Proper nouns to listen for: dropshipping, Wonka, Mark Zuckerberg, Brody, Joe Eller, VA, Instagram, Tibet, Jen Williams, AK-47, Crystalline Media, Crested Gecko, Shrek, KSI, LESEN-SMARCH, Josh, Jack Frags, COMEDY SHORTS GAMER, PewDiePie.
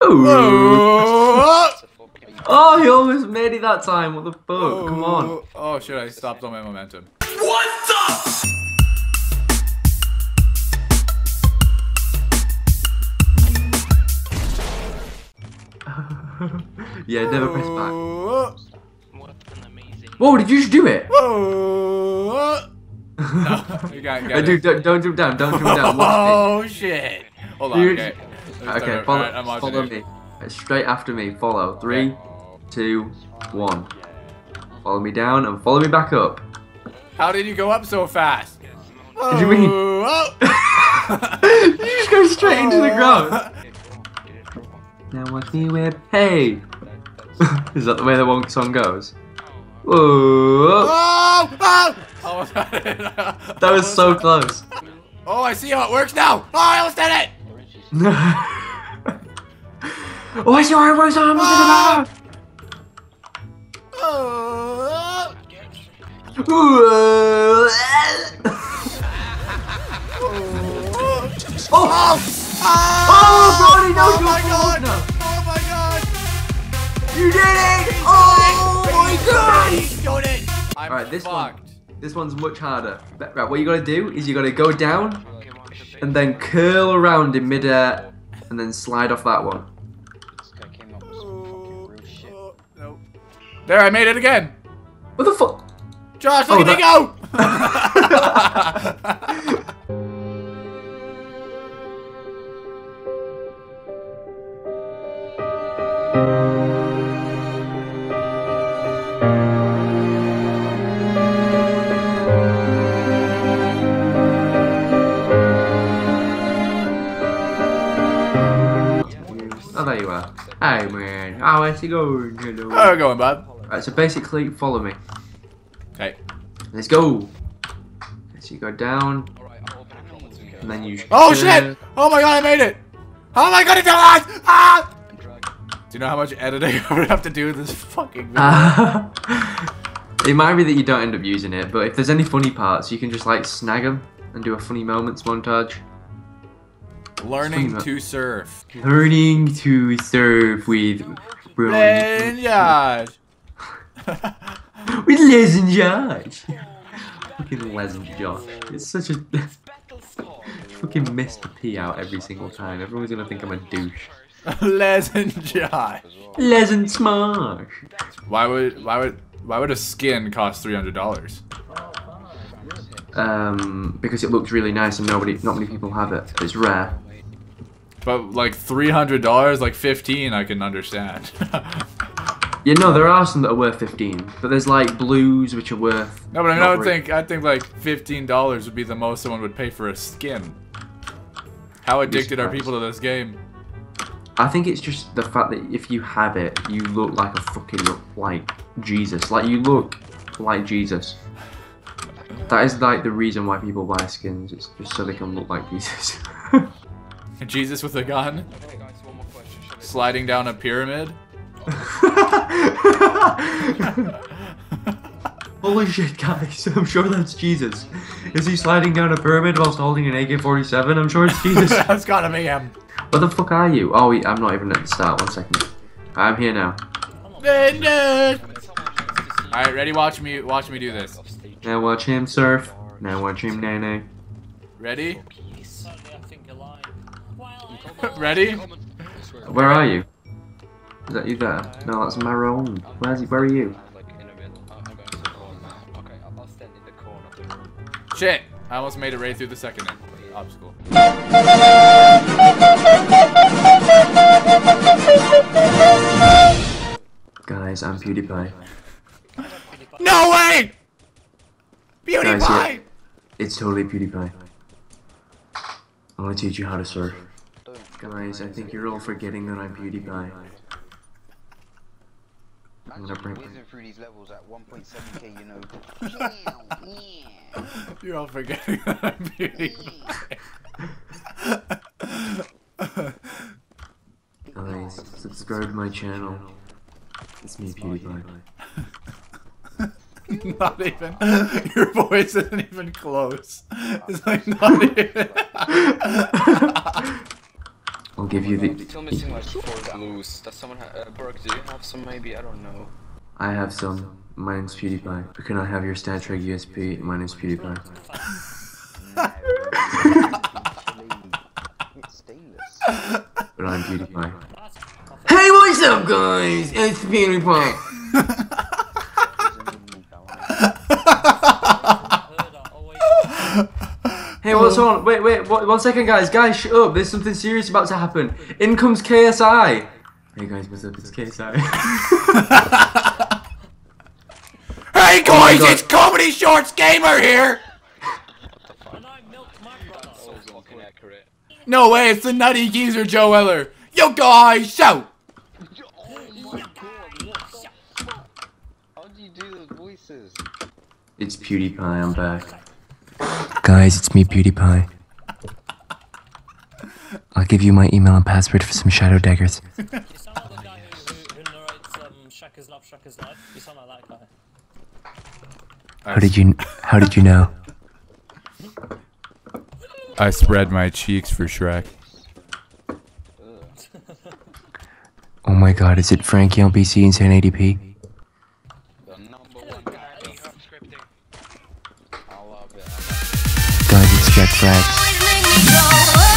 Oh, he almost made it that time. What the fuck? Oh, come on. Oh, shit, I stopped on my momentum. What the? Yeah, never press back. What an amazing... Whoa, did you just do it? No, you can't get it. Don't jump down, don't jump down. Oh, shit. Hold on, okay. Okay, follow me. Straight after me, follow. 3, 2, 1. Follow me down and follow me back up. How did you go up so fast? What do you mean? You just go straight into the ground. Now watch me whip, hey! Is that the way the Wonka song goes? Whoa! Oh, oh. Oh, that was so close. Oh, I see how it works now! Oh, I almost did it! Oh, I see how it works now! Oh! Oh! Oh, Brody, no, oh my god! No. Oh my god! You did it! Oh my god! You got it! Alright, this one's much harder. Right, what you gotta do is you gotta go down and then curl around in midair and then slide off that one. There, I made it again! What the fuck? Josh, look at me go! Oh, there you are. Hey, man. How is it going? Hello. How are you going, bud? Right, so basically, follow me. Okay. Let's go. So you go down. And then you... Oh, shit! Oh, my God, I made it! Oh, my God, it's alive! Ah! Do you know how much editing I would have to do with this fucking video? It might be that you don't end up using it, but if there's any funny parts, you can just, like, snag them and do a funny moments montage. Learning to surf. Learning to surf with Brody. Josh. With LESEN Josh. Fucking LESEN Josh. It's such a... fucking missed the P out every single time. Everyone's gonna think I'm a douche. LESEN Josh. LESEN-SMARCH. Why would a skin cost $300? Because it looks really nice and not many people have it. It's rare. But like $300, like 15, I can understand. Yeah, no, there are some that are worth 15, but there's like blues which are worth. No, but I don't think like $15 would be the most someone would pay for a skin. How addicted are people to this game? I think it's just the fact that if you have it, you look like a fucking like Jesus. Like you look like Jesus. That is like the reason why people buy skins. It's just so they can look like Jesus. Jesus with a gun, sliding down a pyramid. Holy shit, guys! I'm sure that's Jesus. Is he sliding down a pyramid whilst holding an AK-47? I'm sure it's Jesus. That's gotta be him. Where the fuck are you? Oh, I'm not even at the start. 1 second. I'm here now. Alright, ready? Watch me do this. Now watch him surf. Now watch him nay-nay. Ready? Ready? Where are you? Is that you there? No, that's Maron. Where are you? Shit! I almost made it right through the second obstacle. Guys, I'm PewDiePie. No way! PewDiePie! Guys, yeah, it's totally PewDiePie. I want to teach you how to surf. Guys, I think you're all forgetting that I'm PewDiePie. I'm gonna break it. You're all forgetting that I'm PewDiePie. Guys, subscribe to my channel. It's me, PewDiePie. Not even. Your voice isn't even close. It's like not even. I'll give you the. Still missing like 4 blues. Does someone Burke, do you have some maybe? I don't know. I have some. My name's PewDiePie. But can I have your Star Trek USP? My name's PewDiePie. But I'm PewDiePie. Hey, what's up, guys? It's PewDiePie. Hey, what's on? Wait, 1 second, guys. Guys, shut up. There's something serious about to happen. In comes KSI. Hey, guys, what's up? It's KSI. Hey, guys, it's Comedy Shorts Gamer here. What the fuck? So fucking accurate. No way, it's the nutty geezer Joe Eller. Yo, guys, shout. Oh my god. How do you do those voices? It's PewDiePie. I'm back. Guys, it's me, PewDiePie. I'll give you my email and password for some shadow daggers. You sound like the guy who narrates Shrek's Love, Shrek's Life. You sound like that guy. How did you know? I spread my cheeks for Shrek. Oh my god, is it Frankie on PC in 1080p? Guys, it's Jack Frags.